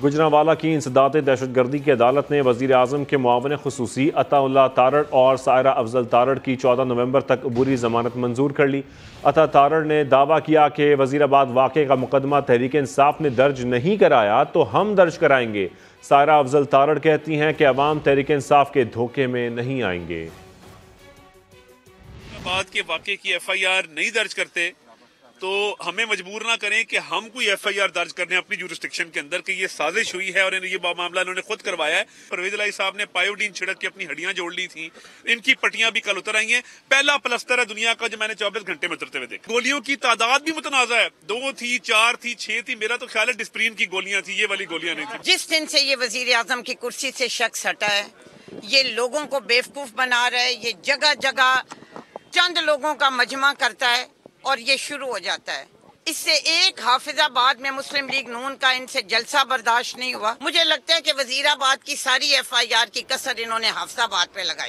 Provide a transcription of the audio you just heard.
गुजरांवाला की इंसदाद दहशतगर्दी की अदालत ने वजीर आजम के मुआवन खुसूसी अताउल्लाह तारड़ और सायरा अफजल तारड़ की 14 नवंबर तक बुरी जमानत मंजूर कर ली। अता तारड़ ने दावा किया कि वजीराबाद वाक़े का मुकदमा तहरीक इंसाफ ने दर्ज नहीं कराया तो हम दर्ज कराएंगे। सायरा अफजल तारड़ कहती हैं कि अवाम तहरीक इंसाफ के धोखे में नहीं आएंगे। बाद के वाक़े की FIR नहीं दर्ज करते तो हमें मजबूर ना करें कि हम कोई FIR दर्ज करने अपनी जुरिस्डिक्शन के अंदर कि ये साजिश हुई है और ये मामला इन्होंने खुद करवाया है। परवेज लाई साहब ने पायोडीन छिड़क के अपनी हड्डियां जोड़ ली थी, इनकी पट्टियां भी कल उतर आई हैं। पहला प्लस्तर है दुनिया का जो मैंने 24 घंटे में उतरते हुए देखा। गोलियों की तादाद भी मुतनाज़ा है, 2 थी 4 थी 6 थी, मेरा तो ख्याल है डिस्प्रीन की गोलियां थी, ये वाली गोलियां नहीं थी। जिस दिन से ये वजीर आजम की कुर्सी से शख्स हटा है, ये लोगों को बेवकूफ बना रहा है, ये जगह जगह चंद लोगों का मजमा करता है और ये शुरू हो जाता है। इससे एक हाफिजाबाद में मुस्लिम लीग नून का इनसे जलसा बर्दाश्त नहीं हुआ। मुझे लगता है कि वजीराबाद की सारी FIR की कसर इन्होंने हाफिजाबाद पे लगाई।